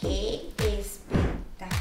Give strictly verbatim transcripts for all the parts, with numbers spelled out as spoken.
¡Qué espectacular!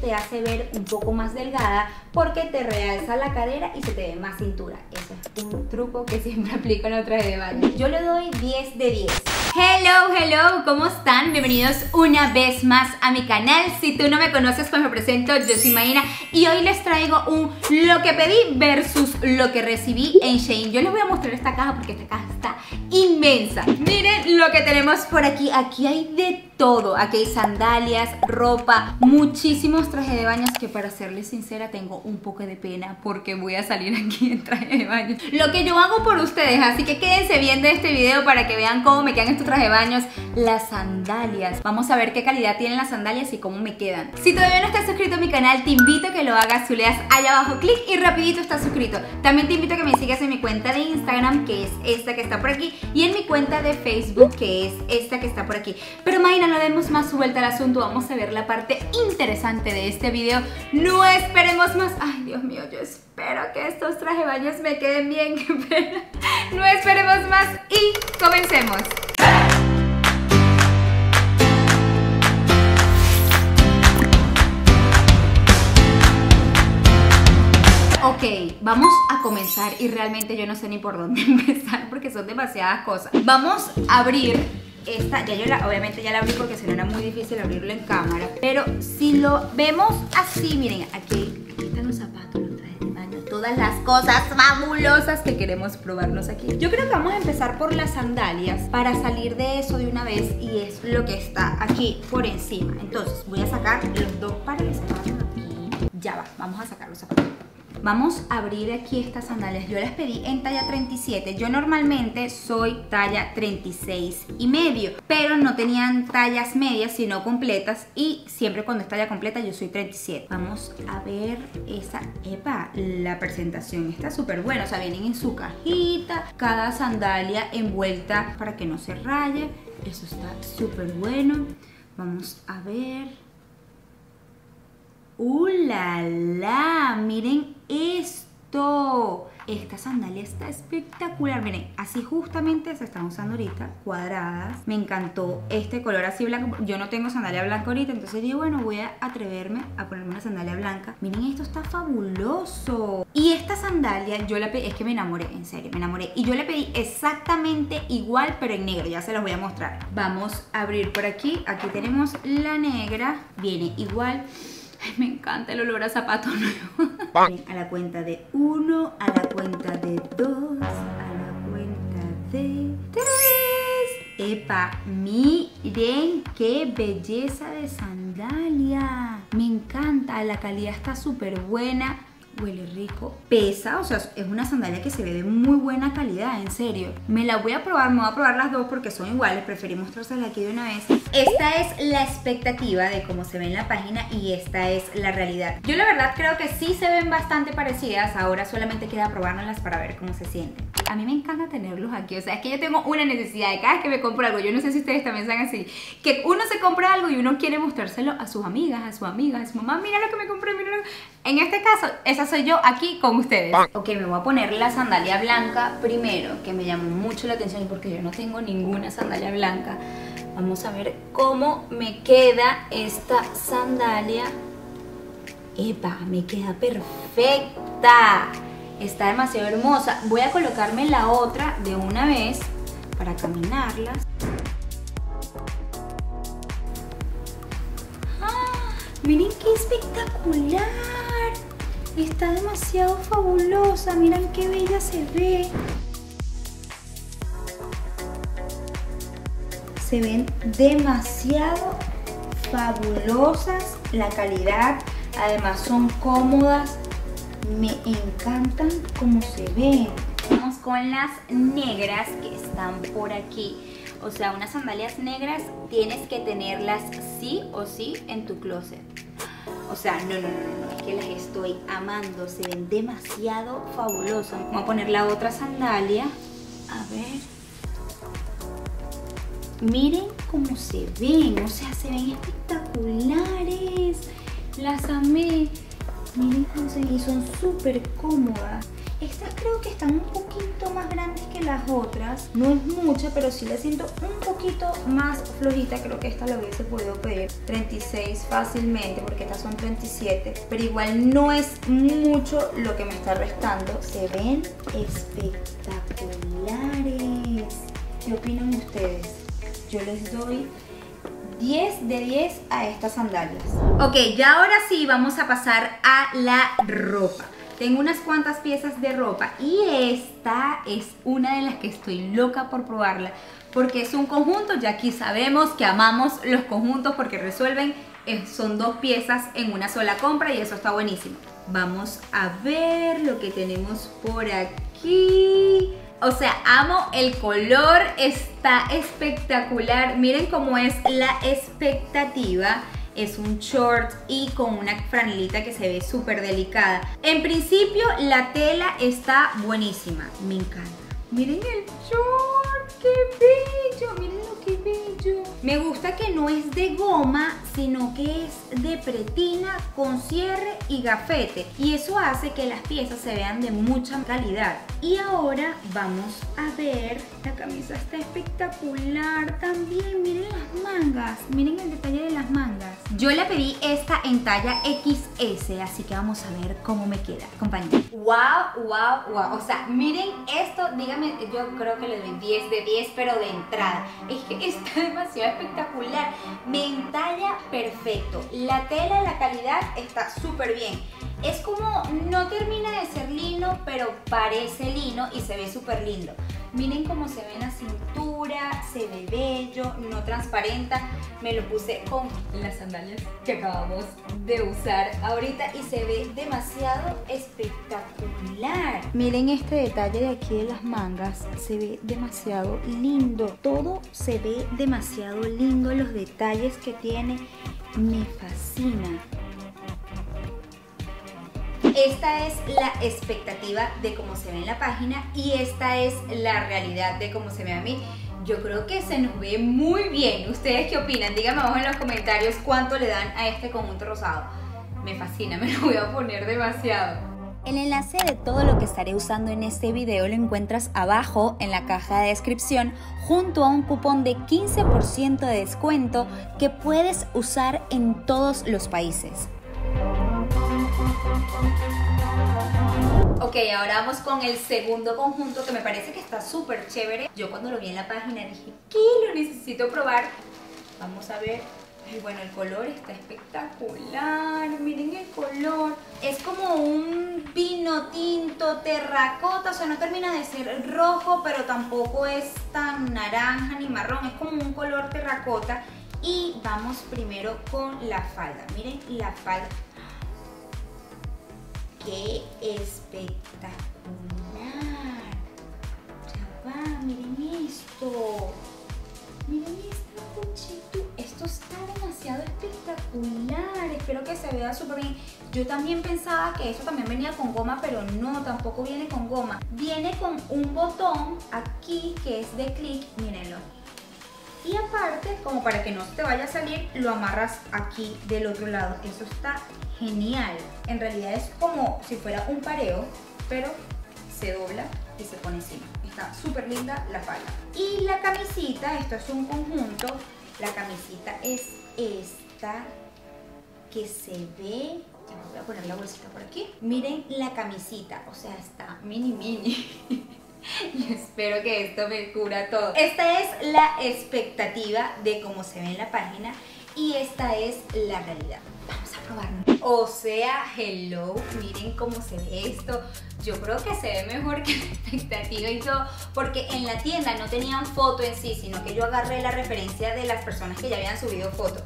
Te hace ver un poco más delgada porque te realza la cadera y se te ve más cintura. Eso es un truco que siempre aplico en los trajes de baño. Yo le doy diez de diez. Hello, hello, ¿cómo están? Bienvenidos una vez más a mi canal. Si tú no me conoces, pues me presento, yo soy Maina y hoy les traigo un lo que pedí versus lo que recibí en Shein. Yo les voy a mostrar esta caja porque esta caja está inmensa. Miren lo que tenemos por aquí, aquí hay de todo. Aquí hay sandalias, ropa, muchísimos trajes de baños que, para serles sincera, tengo un poco de pena porque voy a salir aquí en traje de baño. Lo que yo hago por ustedes, así que quédense viendo este video para que vean cómo me quedan estos traje de baños, las sandalias. Vamos a ver qué calidad tienen las sandalias y cómo me quedan. Si todavía no estás suscrito a mi canal, te invito a que lo hagas. Tú le das allá abajo clic y rapidito estás suscrito. También te invito a que me sigas en mi cuenta de Instagram, que es esta que está por aquí, y en mi cuenta de Facebook, que es esta que está por aquí. Pero Maina, no demos más vuelta al asunto, vamos a ver la parte interesante de este video. No esperemos más. Ay, Dios mío, yo espero que estos traje de baños me queden bien. No esperemos más y comencemos. Ok, vamos a comenzar y realmente yo no sé ni por dónde empezar porque son demasiadas cosas. Vamos a abrir esta, ya yo la, obviamente ya la abrí porque si no era muy difícil abrirlo en cámara. Pero si lo vemos así, miren, aquí, aquí están los zapatos, los trajes de baño, todas las cosas fabulosas que queremos probarnos aquí. Yo creo que vamos a empezar por las sandalias para salir de eso de una vez y es lo que está aquí por encima. Entonces voy a sacar los dos pares de zapatos aquí. Ya va, vamos a sacar los zapatos. Vamos a abrir aquí estas sandalias. Yo las pedí en talla treinta y siete. Yo normalmente soy talla treinta y seis y medio, pero no tenían tallas medias sino completas, y siempre cuando es talla completa yo soy treinta y siete. Vamos a ver esa. Epa, la presentación está súper buena. O sea, vienen en su cajita, cada sandalia envuelta para que no se raye. Eso está súper bueno. Vamos a ver. ¡Uh, la, la! Miren esto. Esta sandalia está espectacular. Miren, así justamente se están usando ahorita, cuadradas. Me encantó este color así blanco. Yo no tengo sandalia blanca ahorita, entonces dije, bueno, voy a atreverme a ponerme una sandalia blanca. Miren, esto está fabuloso. Y esta sandalia, yo la pedí, es que me enamoré, en serio, me enamoré. Y yo la pedí exactamente igual, pero en negro, ya se los voy a mostrar. Vamos a abrir por aquí. Aquí tenemos la negra, viene igual. Ay, me encanta el olor a zapato nuevo. A la cuenta de uno, a la cuenta de dos, a la cuenta de tres. Epa, miren qué belleza de sandalia. Me encanta, la calidad está súper buena. Huele rico, pesa, o sea, es una sandalia que se ve de muy buena calidad, en serio. Me la voy a probar, me voy a probar las dos porque son iguales, preferí mostrárselas aquí de una vez. Esta es la expectativa de cómo se ve en la página y esta es la realidad. Yo la verdad creo que sí se ven bastante parecidas, ahora solamente queda probárnoslas para ver cómo se sienten. A mí me encanta tenerlos aquí, o sea, es que yo tengo una necesidad de cada vez que me compro algo. Yo no sé si ustedes también sean así, que uno se compra algo y uno quiere mostrárselo a sus amigas, a su amiga, a su mamá. Mira lo que me compré, mira lo que... En este caso, esa soy yo aquí con ustedes. Ok, me voy a poner la sandalia blanca primero, que me llamó mucho la atención porque yo no tengo ninguna sandalia blanca. Vamos a ver cómo me queda esta sandalia. Epa, me queda perfecta. Está demasiado hermosa. Voy a colocarme la otra de una vez para caminarlas. ¡Ah! Miren qué espectacular. Está demasiado fabulosa. Miren qué bella se ve. Se ven demasiado fabulosas. La calidad, además son cómodas. Me encantan como se ven. Vamos con las negras que están por aquí. O sea, unas sandalias negras tienes que tenerlas sí o sí en tu closet. O sea, no, no, no, no, es que las estoy amando. Se ven demasiado fabulosas. Voy a poner la otra sandalia. A ver. Miren cómo se ven. O sea, se ven espectaculares. Las amé. Miren cómo se ven y son súper cómodas. Estas creo que están un poquito más grandes que las otras. No es mucha, pero sí la siento un poquito más flojita. Creo que esta la hubiese podido pedir treinta y seis fácilmente, porque estas son treinta y siete. Pero igual no es mucho lo que me está restando. Se ven espectaculares. ¿Qué opinan ustedes? Yo les doy diez de diez a estas sandalias. Ok, ya ahora sí vamos a pasar a la ropa. Tengo unas cuantas piezas de ropa y esta es una de las que estoy loca por probarla, porque es un conjunto. Ya aquí sabemos que amamos los conjuntos porque resuelven, son dos piezas en una sola compra y eso está buenísimo. Vamos a ver lo que tenemos por aquí. O sea, amo el color, está espectacular. Miren cómo es la expectativa. Es un short y con una franelita que se ve súper delicada. En principio la tela está buenísima, me encanta. Miren el short, qué bello, miren lo que bello. Me gusta que no es de goma, sino que es de pretina con cierre y gafete. Y eso hace que las piezas se vean de mucha calidad. Y ahora vamos a ver, la camisa está espectacular también. Miren las mangas, miren el detalle de las mangas. Yo la pedí esta en talla equis ese, así que vamos a ver cómo me queda, compañera. Wow, wow, wow, o sea, miren esto, dígame, yo creo que le doy diez de diez, pero de entrada. Es que está demasiado espectacular, me entalla perfecto. La tela, la calidad está súper bien. Es como, no termina de ser lino, pero parece lino y se ve súper lindo. Miren cómo se ve en la cintura, se ve bello, no transparenta. Me lo puse con las sandalias que acabamos de usar ahorita y se ve demasiado espectacular. Miren este detalle de aquí de las mangas, se ve demasiado lindo. Todo se ve demasiado lindo, los detalles que tiene, me fascina. Esta es la expectativa de cómo se ve en la página y esta es la realidad de cómo se ve a mí. Yo creo que se nos ve muy bien. ¿Ustedes qué opinan? Díganme abajo en los comentarios cuánto le dan a este conjunto rosado. Me fascina, me lo voy a poner demasiado. El enlace de todo lo que estaré usando en este video lo encuentras abajo en la caja de descripción junto a un cupón de quince por ciento de descuento que puedes usar en todos los países. Ok, ahora vamos con el segundo conjunto que me parece que está súper chévere. Yo cuando lo vi en la página dije, ¿qué? Lo necesito probar. Vamos a ver. Y bueno, el color está espectacular. Miren el color. Es como un vino tinto, terracota. O sea, no termina de ser rojo, pero tampoco es tan naranja ni marrón. Es como un color terracota. Y vamos primero con la falda. Miren la falda. ¡Qué espectacular! Ya va, miren esto. Miren este puchito. Esto está demasiado espectacular. Espero que se vea súper bien. Yo también pensaba que esto también venía con goma, pero no, tampoco viene con goma. Viene con un botón aquí que es de clic, mírenlo. Y aparte, como para que no te vaya a salir, lo amarras aquí del otro lado. Eso está genial. En realidad es como si fuera un pareo, pero se dobla y se pone encima. Está súper linda la falda. Y la camisita, esto es un conjunto. La camisita es esta que se ve... Ya voy a poner la bolsita por aquí. Miren la camisita, o sea, está mini mini. Y espero que esto me cubra todo. Esta es la expectativa de cómo se ve en la página y esta es la realidad. Vamos a probarlo. O sea, hello, miren cómo se ve esto. Yo creo que se ve mejor que la expectativa y todo, porque en la tienda no tenían foto en sí, sino que yo agarré la referencia de las personas que ya habían subido foto.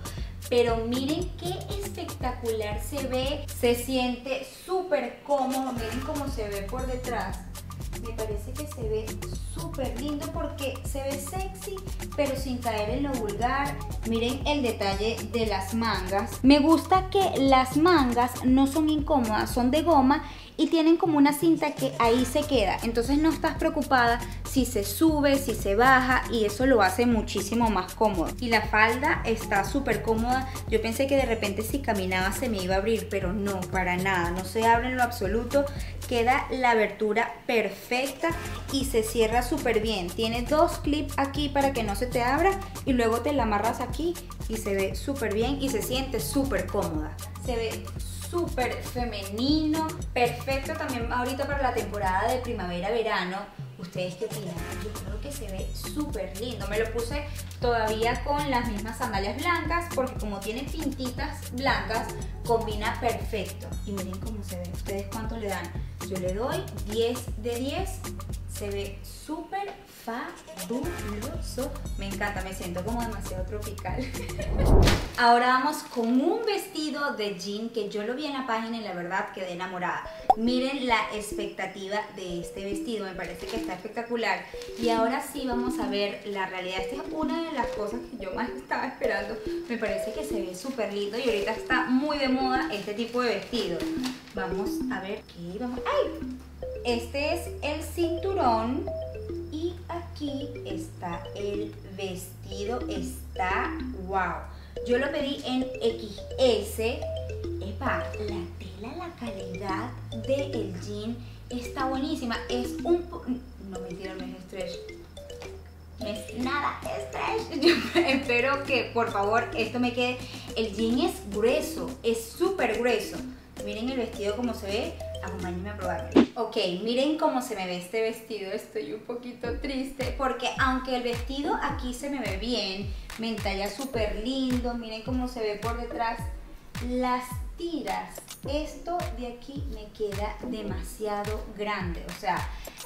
Pero miren qué espectacular se ve. Se siente súper cómodo. Miren cómo se ve por detrás. Me parece que se ve súper lindo porque se ve sexy, pero sin caer en lo vulgar. Miren el detalle de las mangas. Me gusta que las mangas no son incómodas, son de goma y tienen como una cinta que ahí se queda, entonces no estás preocupada si se sube, si se baja, y eso lo hace muchísimo más cómodo. Y la falda está súper cómoda. Yo pensé que de repente si caminaba se me iba a abrir, pero no, para nada, no se abre en lo absoluto, queda la abertura perfecta y se cierra súper bien. Tiene dos clips aquí para que no se te abra y luego te la amarras aquí y se ve súper bien y se siente súper cómoda. Se ve súper femenino, perfecto también ahorita para la temporada de primavera-verano. ¿Ustedes qué opinan? Yo creo que se ve súper lindo. Me lo puse todavía con las mismas sandalias blancas porque como tiene pintitas blancas, combina perfecto. Y miren cómo se ve. ¿Ustedes cuánto le dan? Yo le doy diez de diez. Se ve súper fabuloso. Me encanta, me siento como demasiado tropical. Ahora vamos con un vestido de jean que yo lo vi en la página y la verdad quedé enamorada. Miren la expectativa de este vestido, me parece que está espectacular. Y ahora sí vamos a ver la realidad. Esta es una de las cosas que yo más estaba esperando. Me parece que se ve súper lindo y ahorita está muy de moda este tipo de vestido. Vamos a ver qué vamos... ¡Ay! Este es el cinturón y aquí está el vestido, está wow. Yo lo pedí en equis ese. Epa, la tela, la calidad del jean está buenísima. Es un... no, mentira, no es stretch. No es nada stretch. Yo espero que, por favor, esto me quede. El jean es grueso, es súper grueso. Miren el vestido como se ve. Acompáñenme a probarlo. Ok, miren cómo se me ve este vestido. Estoy un poquito triste porque aunque el vestido aquí se me ve bien, me entalla súper lindo. Miren cómo se ve por detrás las tiras. Esto de aquí me queda demasiado grande. O sea,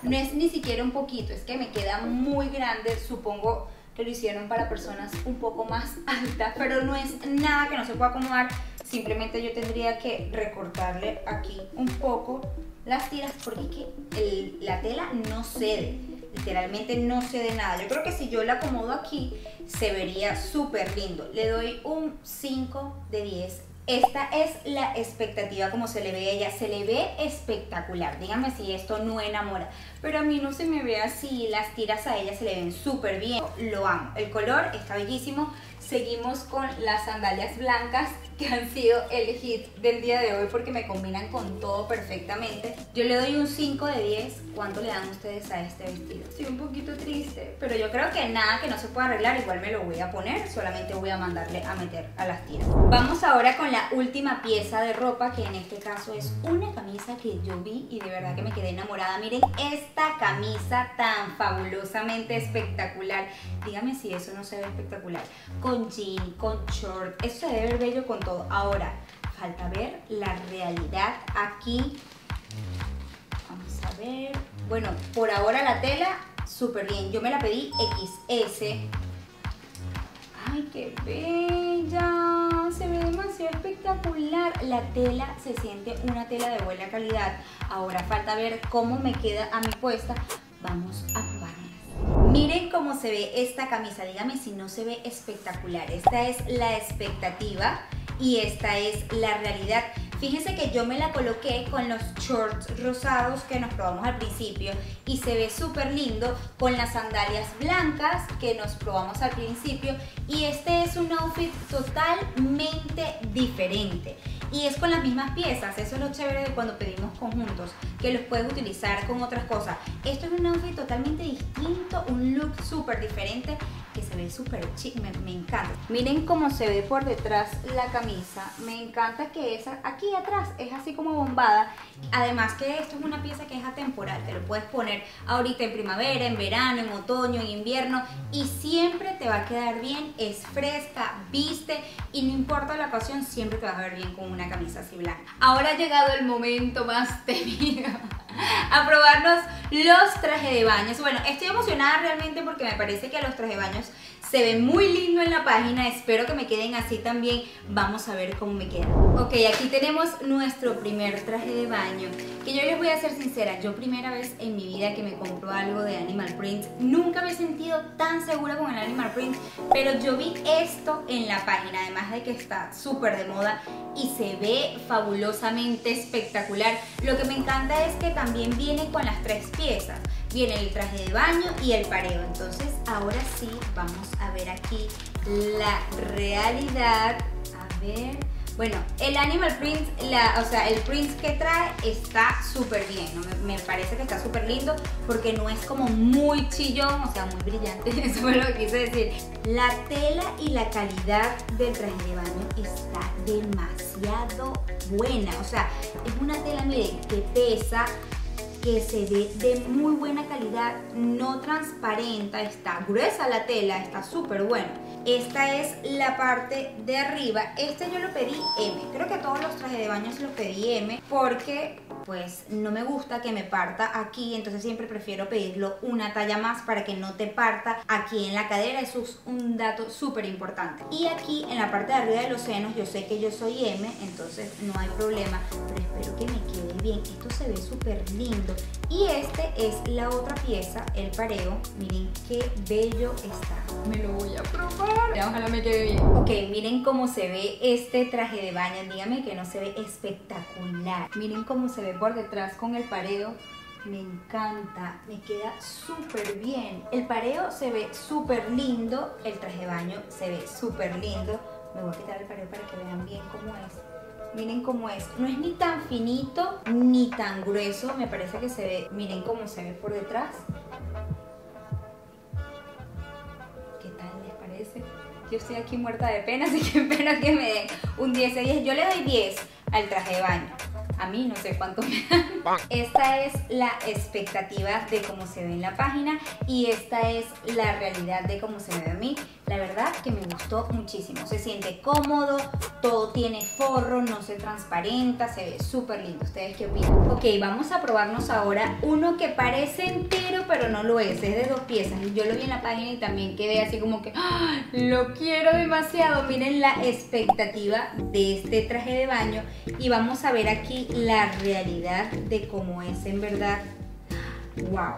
no es ni siquiera un poquito, es que me queda muy grande. Supongo que lo hicieron para personas un poco más altas, pero no es nada que no se pueda acomodar. Simplemente yo tendría que recortarle aquí un poco las tiras porque es que el, la tela no cede, literalmente no cede nada. Yo creo que si yo la acomodo aquí se vería súper lindo. Le doy un cinco de diez. Esta es la expectativa como se le ve a ella. Se le ve espectacular. Díganme si esto no enamora. Pero a mí no se me ve así. Las tiras a ella se le ven súper bien. Lo amo. El color está bellísimo. Seguimos con las sandalias blancas que han sido el hit del día de hoy porque me combinan con todo perfectamente. Yo le doy un cinco de diez. ¿Cuánto le dan ustedes a este vestido? Estoy un poquito triste, pero yo creo que nada que no se pueda arreglar. Igual me lo voy a poner, solamente voy a mandarle a meter a las tiras. Vamos ahora con la última pieza de ropa, que en este caso es una camisa que yo vi y de verdad que me quedé enamorada. Miren esta camisa tan fabulosamente espectacular. Díganme si eso no se ve espectacular. Con jean, con short, eso se debe ver bello con todo. Ahora, falta ver la realidad aquí. Vamos a ver. Bueno, por ahora la tela, súper bien. Yo me la pedí equis ese. ¡Ay, qué bella! Se ve demasiado espectacular. La tela se siente una tela de buena calidad. Ahora falta ver cómo me queda a mi puesta. Vamos a probarla. Miren cómo se ve esta camisa, díganme si no se ve espectacular. Esta es la expectativa y esta es la realidad. Fíjense que yo me la coloqué con los shorts rosados que nos probamos al principio y se ve súper lindo con las sandalias blancas que nos probamos al principio, y este es un outfit totalmente diferente. Y es con las mismas piezas, eso es lo chévere de cuando pedimos conjuntos, que los puedes utilizar con otras cosas. Esto es un outfit totalmente distinto, un look súper diferente que se ve súper chic, me, me encanta. Miren cómo se ve por detrás la camisa, me encanta que esa aquí atrás es así como bombada. Además que esto es una pieza que es atemporal, te lo puedes poner ahorita en primavera, en verano, en otoño, en invierno y siempre te va a quedar bien, es fresca, viste y no importa la ocasión, siempre te vas a ver bien con una camisa así blanca. Ahora ha llegado el momento más temido, a probarnos los trajes de baños. Bueno, estoy emocionada realmente porque me parece que los trajes de baños se ve muy lindo en la página, espero que me queden así también. Vamos a ver cómo me quedan. Ok, aquí tenemos nuestro primer traje de baño, que yo les voy a ser sincera, yo primera vez en mi vida que me compro algo de Animal Print, nunca me he sentido tan segura con el Animal Print, pero yo vi esto en la página, además de que está súper de moda y se ve fabulosamente espectacular. Lo que me encanta es que también viene con las tres piezas, viene el traje de baño y el pareo. Entonces ahora sí vamos a ver aquí la realidad, a ver. Bueno, el Animal Print, la, o sea, el print que trae está súper bien, ¿no? me, me parece que está súper lindo porque no es como muy chillón, o sea, muy brillante, eso fue lo que quise decir. La tela y la calidad del traje de baño está demasiado buena, o sea, es una tela, miren, que pesa, que se ve de muy buena calidad, no transparenta, está gruesa la tela, está súper buena. Esta es la parte de arriba, este yo lo pedí M, creo que todos los trajes de baño se los pedí M porque pues no me gusta que me parta aquí, entonces siempre prefiero pedirlo una talla más para que no te parta aquí en la cadera, eso es un dato súper importante. Y aquí en la parte de arriba de los senos, yo sé que yo soy M, entonces no hay problema, pero espero que me quede bien, esto se ve súper lindo. Y este es la otra pieza, el pareo, miren qué bello está, me lo voy a probar. Ojalá me quede bien. Ok, miren cómo se ve este traje de baño. Dígame que no se ve espectacular. Miren cómo se ve por detrás con el pareo. Me encanta, me queda súper bien. El pareo se ve súper lindo. El traje de baño se ve súper lindo. Me voy a quitar el pareo para que vean bien cómo es. Miren cómo es, no es ni tan finito ni tan grueso. Me parece que se ve, miren cómo se ve por detrás. Yo estoy aquí muerta de pena, así que espero que me den un diez de diez. Yo le doy diez al traje de baño. A mí no sé cuánto me dan. Esta es la expectativa de cómo se ve en la página y esta es la realidad de cómo se ve a mí. La verdad que me gustó muchísimo. Se siente cómodo, todo tiene forro, no se transparenta, se ve súper lindo. ¿Ustedes qué opinan? Ok, vamos a probarnos ahora uno que parece entero pero no lo es, es de dos piezas. Yo lo vi en la página y también quedé así como que ¡ah! Lo quiero demasiado. Miren la expectativa de este traje de baño y vamos a ver aquí la realidad de cómo es en verdad. ¡Wow!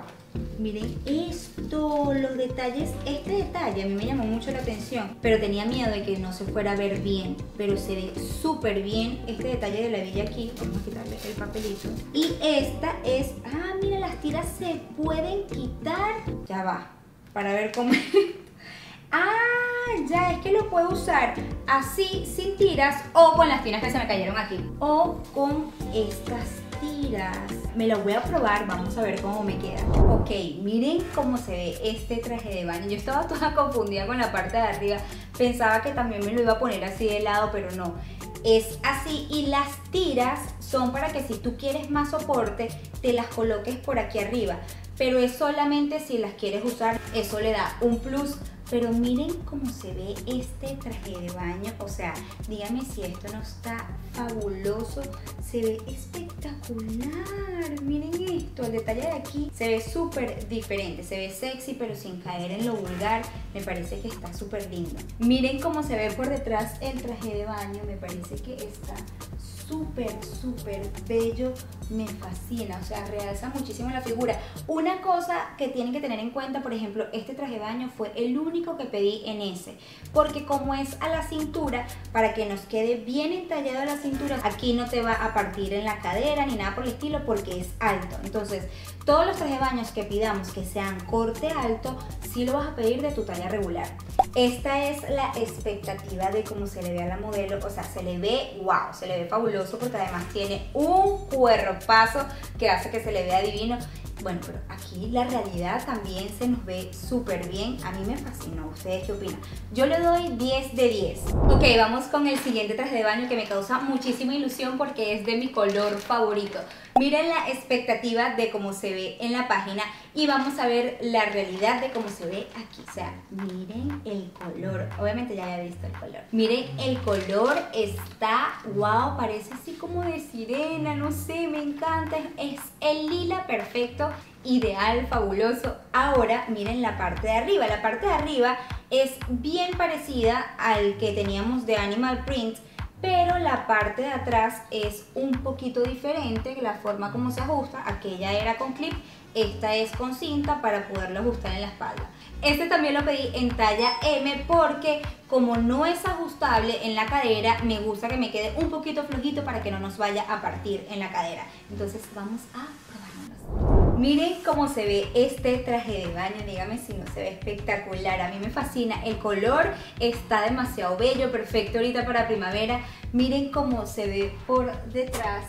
Miren esto, los detalles, este detalle a mí me llamó mucho la atención, pero tenía miedo de que no se fuera a ver bien, pero se ve súper bien este detalle de la hebilla aquí. Vamos a quitarle el papelito. Y esta es, ah, mira, las tiras se pueden quitar. Ya va, para ver cómo es. Ah, ya, es que lo puedo usar así, sin tiras, o con las tiras que se me cayeron aquí, o con estas tiras. Me lo voy a probar, vamos a ver cómo me queda. Ok, miren cómo se ve este traje de baño. Yo estaba toda confundida con la parte de arriba, pensaba que también me lo iba a poner así de lado, pero no, es así. Y las tiras son para que si tú quieres más soporte te las coloques por aquí arriba, pero es solamente si las quieres usar, eso le da un plus. Pero miren cómo se ve este traje de baño, o sea, díganme si esto no está fabuloso, se ve espectacular. Miren esto, el detalle de aquí se ve súper diferente, se ve sexy pero sin caer en lo vulgar, me parece que está súper lindo. Miren cómo se ve por detrás el traje de baño, me parece que está súper, súper bello, me fascina, o sea, realza muchísimo la figura. Una cosa que tienen que tener en cuenta, por ejemplo, este traje de baño fue el único que pedí en ese, porque como es a la cintura, para que nos quede bien entallado a la cintura, aquí no te va a partir en la cadera ni nada por el estilo porque es alto. Entonces, todos los trajes de baños que pidamos que sean corte alto, sí lo vas a pedir de tu talla regular. Esta es la expectativa de cómo se le ve a la modelo, o sea, se le ve wow, se le ve fabuloso porque además tiene un cuerpazo que hace que se le vea divino. Bueno, pero aquí la realidad también se nos ve súper bien. A mí me fascinó. ¿Ustedes qué opinan? Yo le doy diez de diez. Ok, vamos con el siguiente traje de baño que me causa muchísima ilusión porque es de mi color favorito. Miren la expectativa de cómo se ve en la página y vamos a ver la realidad de cómo se ve aquí. O sea, miren el color. Obviamente ya había visto el color. Miren, el color está wow, parece así como de sirena, no sé, me encanta. Es el lila perfecto, ideal, fabuloso. Ahora miren la parte de arriba. La parte de arriba es bien parecida al que teníamos de Animal Print, pero la parte de atrás es un poquito diferente, la forma como se ajusta. Aquella era con clip, esta es con cinta para poderlo ajustar en la espalda. Este también lo pedí en talla M porque como no es ajustable en la cadera, me gusta que me quede un poquito flojito para que no nos vaya a partir en la cadera. Entonces vamos a probárnoslo. Miren cómo se ve este traje de baño, dígame si no se ve espectacular. A mí me fascina, el color está demasiado bello, perfecto ahorita para primavera. Miren cómo se ve por detrás,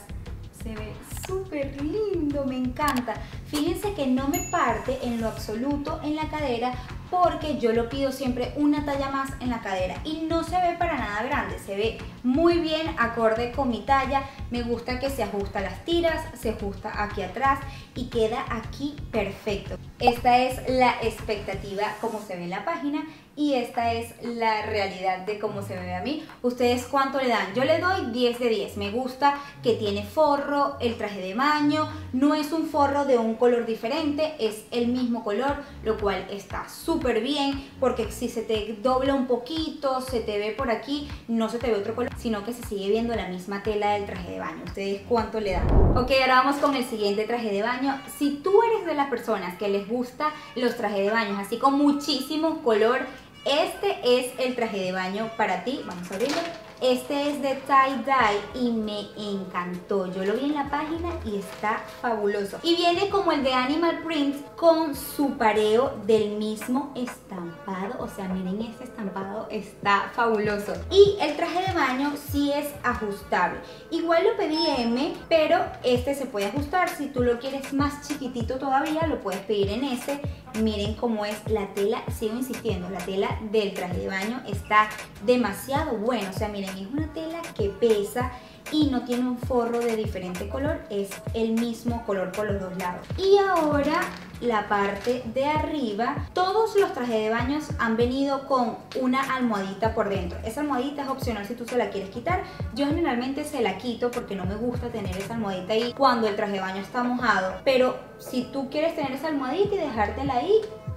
se ve súper lindo, me encanta. Fíjense que no me parte en lo absoluto en la cadera porque yo lo pido siempre una talla más en la cadera y no se ve para nada grande, se ve muy bien acorde con mi talla. Me gusta que se ajusta las tiras, se ajusta aquí atrás y queda aquí perfecto. Esta es la expectativa como se ve en la página y esta es la realidad de cómo se me ve a mí. ¿Ustedes cuánto le dan? Yo le doy diez de diez. Me gusta que tiene forro, el traje de baño, no es un forro de un color diferente, es el mismo color, lo cual está súper bien porque si se te dobla un poquito, se te ve por aquí, no se te ve otro color, sino que se sigue viendo la misma tela del traje de baño. ¿Ustedes cuánto le dan? Ok, ahora vamos con el siguiente traje de baño. Si tú eres de las personas que les gusta los trajes de baño así con muchísimo color, este es el traje de baño para ti. Vamos a abrirlo. Este es de tie-dye y me encantó. Yo lo vi en la página y está fabuloso. Y viene como el de Animal Print con su pareo del mismo estampado. O sea, miren, este estampado está fabuloso. Y el traje de baño sí es ajustable. Igual lo pedí M, pero este se puede ajustar. Si tú lo quieres más chiquitito todavía, lo puedes pedir en S. Miren cómo es la tela, sigo insistiendo, la tela del traje de baño está demasiado buena. O sea, miren, es una tela que pesa y no tiene un forro de diferente color, es el mismo color por los dos lados. Y ahora la parte de arriba, todos los trajes de baño han venido con una almohadita por dentro. Esa almohadita es opcional si tú se la quieres quitar. Yo generalmente se la quito porque no me gusta tener esa almohadita ahí cuando el traje de baño está mojado, pero si tú quieres tener esa almohadita y dejártela ahí,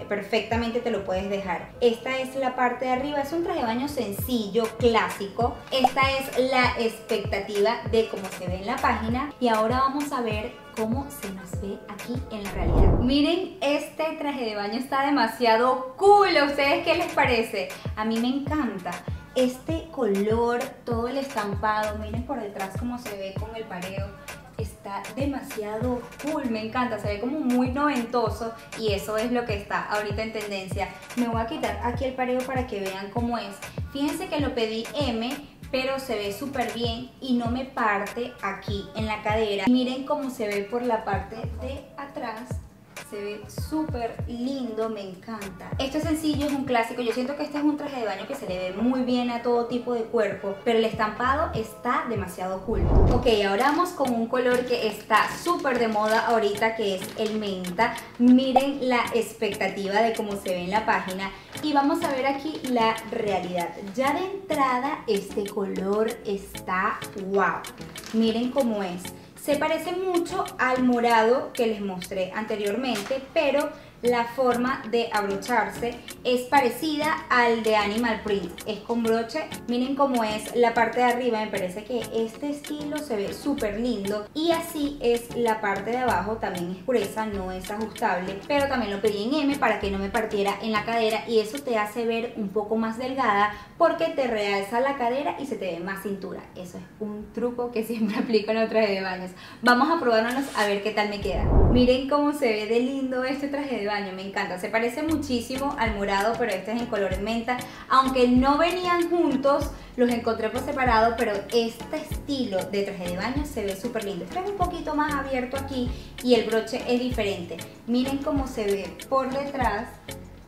perfectamente te lo puedes dejar. Esta es la parte de arriba, es un traje de baño sencillo, clásico. Esta es la expectativa de cómo se ve en la página y ahora vamos a ver cómo se nos ve aquí en la realidad. Miren, este traje de baño está demasiado cool. ¿A ustedes qué les parece? A mí me encanta este color, todo el estampado. Miren por detrás cómo se ve con el pareo. Está demasiado cool, me encanta, se ve como muy noventoso y eso es lo que está ahorita en tendencia. Me voy a quitar aquí el pareo para que vean cómo es. Fíjense que lo pedí M, pero se ve súper bien y no me parte aquí en la cadera. Miren cómo se ve por la parte de atrás. Se ve súper lindo, me encanta. Esto es sencillo, es un clásico. Yo siento que este es un traje de baño que se le ve muy bien a todo tipo de cuerpo, pero el estampado está demasiado cool. Ok, ahora vamos con un color que está súper de moda ahorita, que es el menta. Miren la expectativa de cómo se ve en la página y vamos a ver aquí la realidad. Ya de entrada este color está wow. Miren cómo es. Se parece mucho al morado que les mostré anteriormente, pero la forma de abrocharse es parecida al de Animal Print, es con broche. Miren cómo es la parte de arriba, me parece que este estilo se ve súper lindo y así es la parte de abajo, también es gruesa, no es ajustable, pero también lo pedí en M para que no me partiera en la cadera y eso te hace ver un poco más delgada porque te realza la cadera y se te ve más cintura. Eso es un truco que siempre aplico en los trajes de baños. Vamos a probárnoslos a ver qué tal me queda. Miren cómo se ve de lindo este traje de baño. Baño, me encanta, se parece muchísimo al morado, pero este es en color menta. Aunque no venían juntos, los encontré por separado, pero este estilo de traje de baño se ve súper lindo. Este es un poquito más abierto aquí y el broche es diferente. Miren cómo se ve por detrás,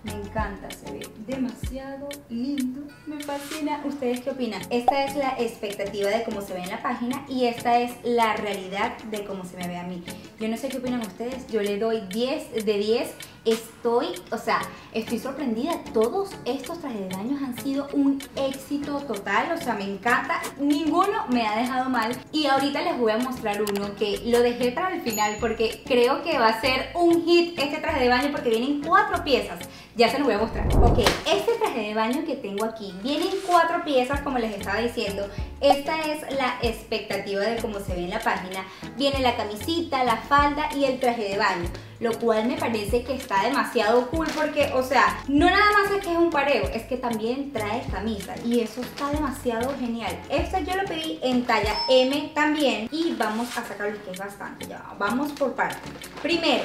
me encanta, se ve demasiado lindo, me fascina. ¿Ustedes qué opinan? Esta es la expectativa de cómo se ve en la página y esta es la realidad de cómo se me ve a mí. Yo no sé qué opinan ustedes, yo le doy diez de diez. Estoy, o sea, estoy sorprendida. Todos estos trajes de baño han sido un éxito total, o sea, me encanta. Ninguno me ha dejado mal. Y ahorita les voy a mostrar uno que lo dejé para el final porque creo que va a ser un hit este traje de baño porque vienen cuatro piezas. ya se los voy a mostrar. Ok, este traje de baño que tengo aquí, vienen cuatro piezas como les estaba diciendo. Esta es la expectativa de cómo se ve en la página. Viene la camisita, la falda y el traje de baño, lo cual me parece que está demasiado cool porque, o sea, no nada más es que es un pareo, es que también trae camisa y eso está demasiado genial. Esta yo lo pedí en talla M también y vamos a sacar lo que es bastante. Ya, vamos por partes. Primero,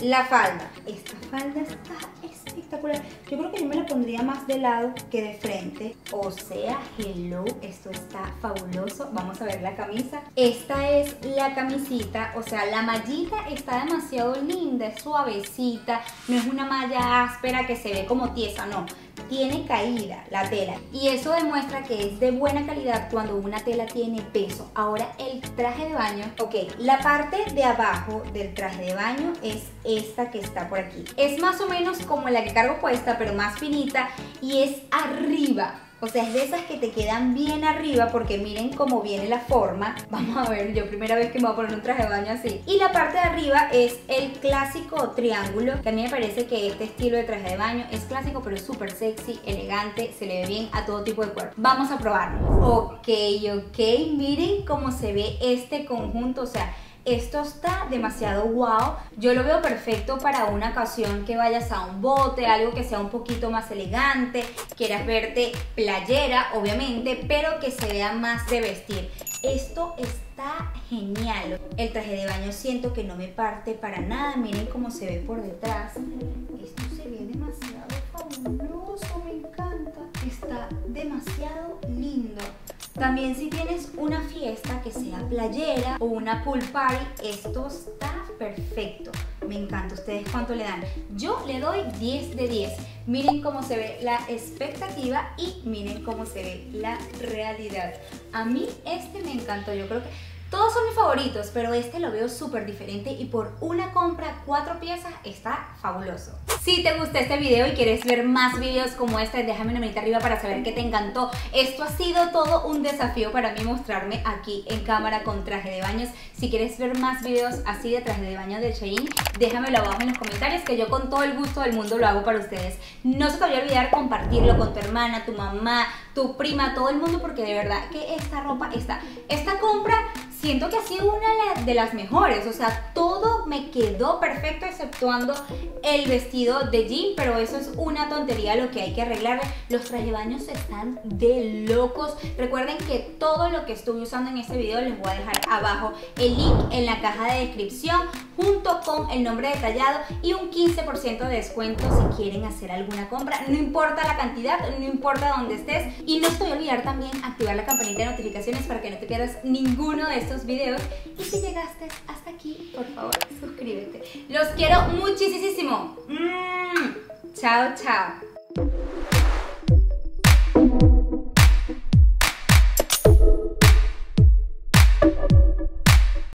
la falda. Esta falda está espectacular. Yo creo que yo me la pondría más de lado que de frente. O sea, hello, esto está fabuloso. Vamos a ver la camisa. Esta es la camisita. O sea, la mallita está demasiado linda, es suavecita. No es una malla áspera que se ve como tiesa, no. Tiene caída la tela y eso demuestra que es de buena calidad cuando una tela tiene peso. Ahora el traje de baño, ok, la parte de abajo del traje de baño es esta que está por aquí. Es más o menos como la que cargo puesta pero más finita y es arriba. O sea, es de esas que te quedan bien arriba porque miren cómo viene la forma. Vamos a ver, yo primera vez que me voy a poner un traje de baño así. Y la parte de arriba es el clásico triángulo, que a mí me parece que este estilo de traje de baño es clásico pero es súper sexy, elegante, se le ve bien a todo tipo de cuerpo. Vamos a probarlo. Ok, ok, miren cómo se ve este conjunto, o sea, esto está demasiado guau. Yo lo veo perfecto para una ocasión que vayas a un bote, algo que sea un poquito más elegante, quieras verte playera, obviamente, pero que se vea más de vestir. Esto está genial. El traje de baño siento que no me parte para nada. Miren cómo se ve por detrás. Esto se ve demasiado fabuloso, me encanta. Está demasiado lindo. También si tienes una fiesta que sea playera o una pool party, esto está perfecto. Me encanta. ¿Ustedes cuánto le dan? Yo le doy diez de diez. Miren cómo se ve la expectativa y miren cómo se ve la realidad. A mí este me encantó. Yo creo que todos son mis favoritos, pero este lo veo súper diferente y por una compra, cuatro piezas, está fabuloso. Si te gustó este video y quieres ver más videos como este, déjame una manita arriba para saber que te encantó. Esto ha sido todo un desafío para mí mostrarme aquí en cámara con traje de baños. Si quieres ver más videos así de traje de baños de Shein, déjamelo abajo en los comentarios que yo con todo el gusto del mundo lo hago para ustedes. No se te vaya a olvidar compartirlo con tu hermana, tu mamá, tu prima, todo el mundo porque de verdad que esta ropa, esta, esta compra, siento que ha sido una de las mejores. O sea, todo me quedó perfecto exceptuando el vestido de jean, pero eso es una tontería lo que hay que arreglarle. Los trajes de baño están de locos. Recuerden que todo lo que estuve usando en este video les voy a dejar abajo el link en la caja de descripción junto con el nombre detallado y un quince por ciento de descuento si quieren hacer alguna compra. No importa la cantidad, no importa dónde estés. Y no te voy a olvidar también activar la campanita de notificaciones para que no te pierdas ninguno de estos videos. Y si llegaste hasta aquí, por favor, suscríbete. Los quiero muchísimo. Mm. Chao, chao.